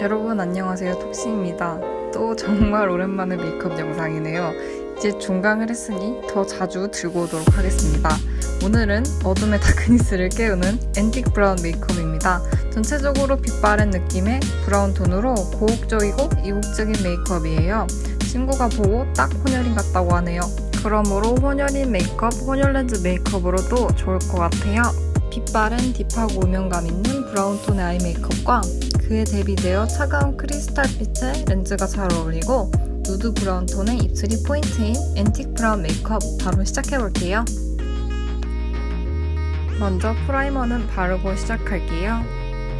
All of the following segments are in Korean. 여러분 안녕하세요, 톡시입니다. 또 정말 오랜만에 메이크업 영상이네요. 이제 중강을 했으니 더 자주 들고 오도록 하겠습니다. 오늘은 어둠의 다크니스를 깨우는 앤틱 브라운 메이크업입니다. 전체적으로 빛바랜 느낌의 브라운 톤으로 고혹적이고 이국적인 메이크업이에요. 친구가 보고 딱 혼혈인 같다고 하네요. 그러므로 혼혈인 메이크업, 혼혈렌즈 메이크업으로도 좋을 것 같아요. 빛바랜 딥하고 오명감 있는 브라운 톤의 아이 메이크업과 그에 대비되어 차가운 크리스탈 빛의 렌즈가 잘 어울리고 누드 브라운 톤의 입술이 포인트인 앤틱 브라운 메이크업 바로 시작해볼게요. 먼저 프라이머는 바르고 시작할게요.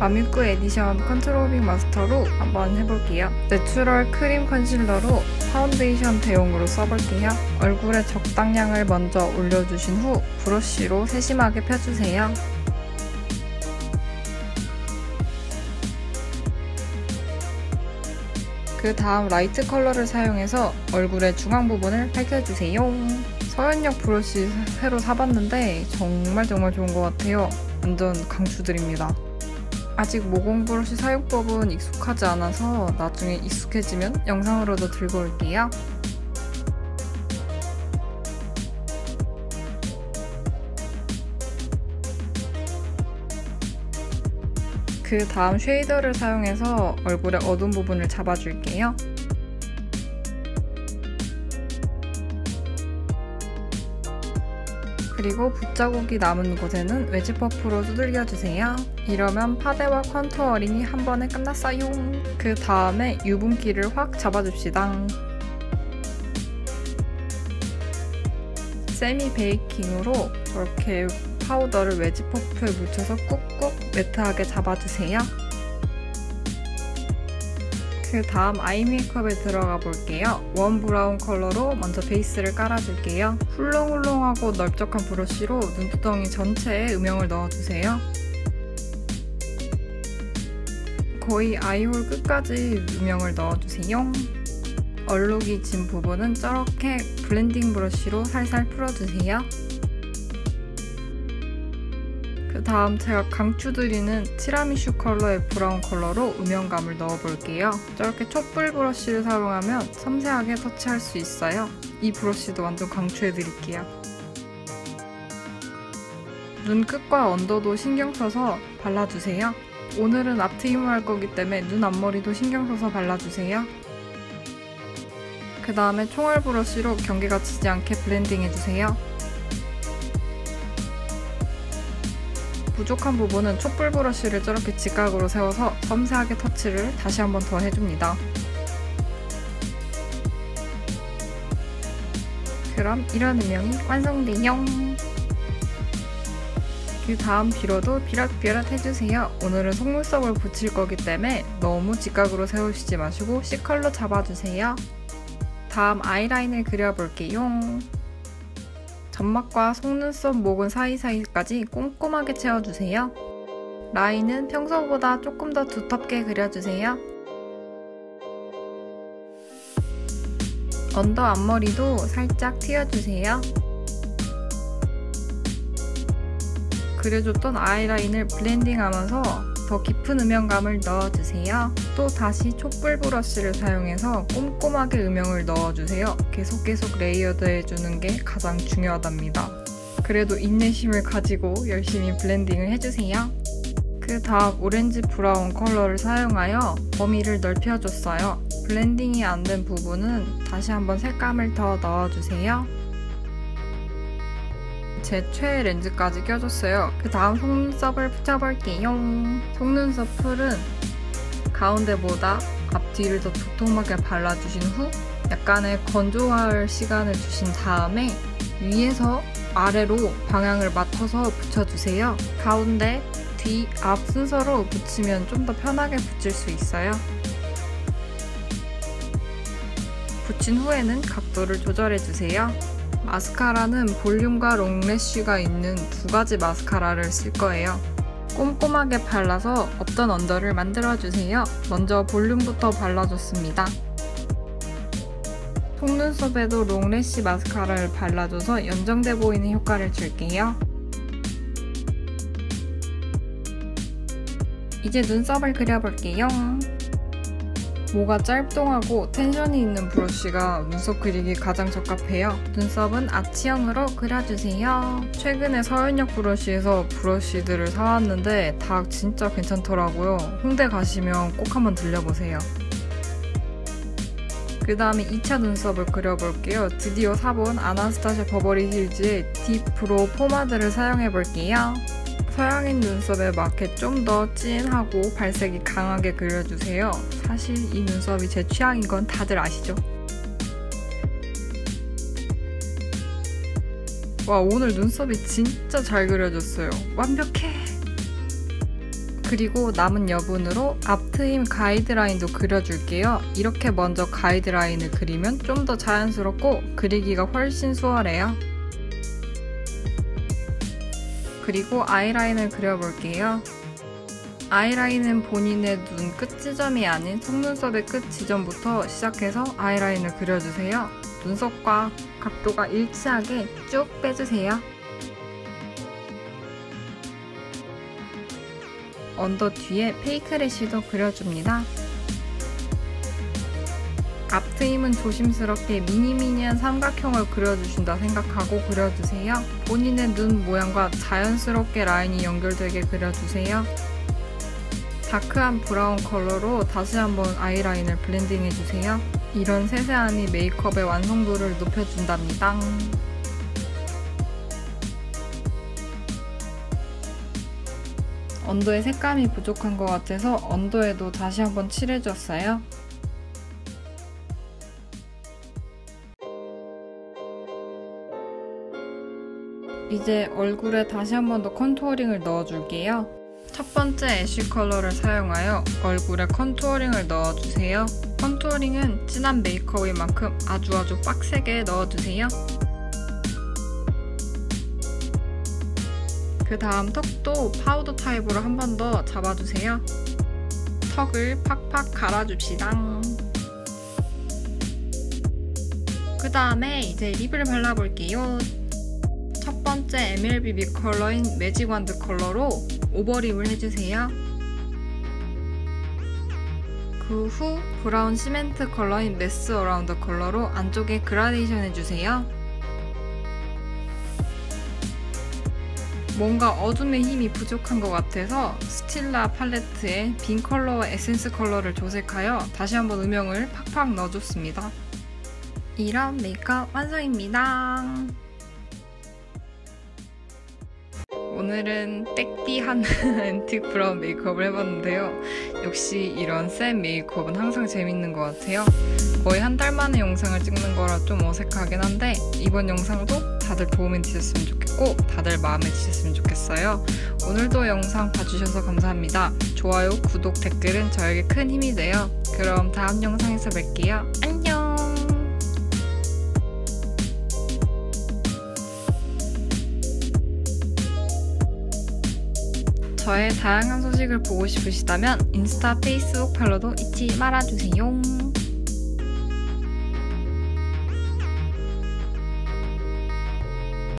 마미쿠 에디션 컨트롤링 마스터로 한번 해볼게요. 내추럴 크림 컨실러로 파운데이션 대용으로 써볼게요. 얼굴에 적당량을 먼저 올려주신 후 브러쉬로 세심하게 펴주세요. 그 다음 라이트 컬러를 사용해서 얼굴의 중앙 부분을 밝혀주세요. 서연역 브러쉬 새로 사봤는데 정말 좋은 것 같아요. 완전 강추드립니다. 아직 모공 브러쉬 사용법은 익숙하지 않아서 나중에 익숙해지면 영상으로도 들고 올게요. 그 다음 쉐이더를 사용해서 얼굴의 어두운 부분을 잡아줄게요. 그리고 붓자국이 남은 곳에는 웨지퍼프로 두들겨주세요. 이러면 파데와 컨투어링이 한 번에 끝났어요. 그 다음에 유분기를 확 잡아줍시다. 세미 베이킹으로 이렇게 파우더를 웨지퍼프에 묻혀서 꾹꾹 매트하게 잡아주세요. 그 다음 아이 메이크업에 들어가 볼게요. 웜 브라운 컬러로 먼저 베이스를 깔아줄게요. 훌렁훌렁하고 넓적한 브러쉬로 눈두덩이 전체에 음영을 넣어주세요. 거의 아이홀 끝까지 음영을 넣어주세요. 얼룩이 진 부분은 저렇게 블렌딩 브러쉬로 살살 풀어주세요. 그 다음 제가 강추드리는 치라미슈 컬러의 브라운 컬러로 음영감을 넣어볼게요. 저렇게 촛불 브러쉬를 사용하면 섬세하게 터치할 수 있어요. 이 브러쉬도 완전 강추해드릴게요. 눈끝과 언더도 신경써서 발라주세요. 오늘은 앞트임을 할 거기 때문에 눈 앞머리도 신경써서 발라주세요. 그 다음에 총알 브러쉬로 경계가 지지 않게 블렌딩해주세요. 부족한 부분은 촛불 브러쉬를 저렇게 직각으로 세워서 섬세하게 터치를 다시 한번 더 해줍니다. 그럼 이런 음영이 완성돼요. 그 다음 뷰러도 뷰랏뷰랏 해주세요. 오늘은 속눈썹을 붙일 거기 때문에 너무 직각으로 세우시지 마시고 C컬러 잡아주세요. 다음 아이라인을 그려볼게요. 점막과 속눈썹 모근 사이사이까지 꼼꼼하게 채워주세요. 라인은 평소보다 조금 더 두텁게 그려주세요. 언더 앞머리도 살짝 튀어주세요. 그려줬던 아이라인을 블렌딩하면서 더 깊은 음영감을 넣어주세요. 또 다시 촛불 브러쉬를 사용해서 꼼꼼하게 음영을 넣어주세요. 계속 레이어드 해주는 게 가장 중요하답니다. 그래도 인내심을 가지고 열심히 블렌딩을 해주세요. 그 다음 오렌지 브라운 컬러를 사용하여 범위를 넓혀줬어요. 블렌딩이 안 된 부분은 다시 한번 색감을 더 넣어주세요. 제 최애 렌즈까지 껴줬어요. 그 다음 속눈썹을 붙여볼게요. 속눈썹 풀은 가운데보다 앞뒤를 더 도톰하게 발라주신 후 약간의 건조할 시간을 주신 다음에 위에서 아래로 방향을 맞춰서 붙여주세요. 가운데, 뒤, 앞 순서로 붙이면 좀 더 편하게 붙일 수 있어요. 붙인 후에는 각도를 조절해주세요. 마스카라는 볼륨과 롱래쉬가 있는 두 가지 마스카라를 쓸 거예요. 꼼꼼하게 발라서 없던 언더를 만들어주세요. 먼저 볼륨부터 발라줬습니다. 속눈썹에도 롱래쉬 마스카라를 발라줘서 연정돼 보이는 효과를 줄게요. 이제 눈썹을 그려볼게요. 모가 짧동하고 텐션이 있는 브러쉬가 눈썹 그리기 가장 적합해요. 눈썹은 아치형으로 그려주세요. 최근에 서연역 브러쉬에서 브러쉬들을 사왔는데 다 진짜 괜찮더라고요. 홍대 가시면 꼭 한번 들려보세요. 그 다음에 2차 눈썹을 그려볼게요. 드디어 사본 아나스타샤 버버리 힐즈의 딥프로 포마드를 사용해볼게요. 서양인 눈썹에 맞게 좀 더 진하고 발색이 강하게 그려주세요. 사실 이 눈썹이 제 취향인 건 다들 아시죠? 와, 오늘 눈썹이 진짜 잘 그려졌어요. 완벽해! 그리고 남은 여분으로 앞트임 가이드라인도 그려줄게요. 이렇게 먼저 가이드라인을 그리면 좀 더 자연스럽고 그리기가 훨씬 수월해요. 그리고 아이라인을 그려볼게요. 아이라인은 본인의 눈 끝지점이 아닌 속눈썹의 끝지점부터 시작해서 아이라인을 그려주세요. 눈썹과 각도가 일치하게 쭉 빼주세요. 언더 뒤에 페이크래쉬도 그려줍니다. 앞트임은 조심스럽게 미니미니한 삼각형을 그려주신다 생각하고 그려주세요. 본인의 눈 모양과 자연스럽게 라인이 연결되게 그려주세요. 다크한 브라운 컬러로 다시 한번 아이라인을 블렌딩해주세요. 이런 세세함이 메이크업의 완성도를 높여준답니다. 언더의 색감이 부족한 것 같아서 언더에도 다시 한번 칠해줬어요. 이제 얼굴에 다시 한 번 더 컨투어링을 넣어줄게요. 첫 번째 애쉬 컬러를 사용하여 얼굴에 컨투어링을 넣어주세요. 컨투어링은 진한 메이크업인 만큼 아주 빡세게 넣어주세요. 그 다음 턱도 파우더 타입으로 한 번 더 잡아주세요. 턱을 팍팍 갈아줍시다. 그 다음에 이제 립을 발라볼게요. 첫 번째 MLBB 컬러인 매직 완드 컬러로 오버립을 해주세요. 그 후 브라운 시멘트 컬러인 메스 어라운드 컬러로 안쪽에 그라데이션 해주세요. 뭔가 어둠의 힘이 부족한 것 같아서 스틸라 팔레트에 빈 컬러와 에센스 컬러를 조색하여 다시 한번 음영을 팍팍 넣어줬습니다. 이런 메이크업 완성입니다. 오늘은 빽비한 앤틱 브라운 메이크업을 해봤는데요. 역시 이런 센 메이크업은 항상 재밌는 것 같아요. 거의 한 달 만에 영상을 찍는 거라 좀 어색하긴 한데 이번 영상도 다들 도움이 되셨으면 좋겠고 다들 마음에 드셨으면 좋겠어요. 오늘도 영상 봐주셔서 감사합니다. 좋아요, 구독, 댓글은 저에게 큰 힘이 돼요. 그럼 다음 영상에서 뵐게요. 안녕! 저의 다양한 소식을 보고 싶으시다면 인스타, 페이스북 팔로우도 잊지 말아주세요.